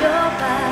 Your body.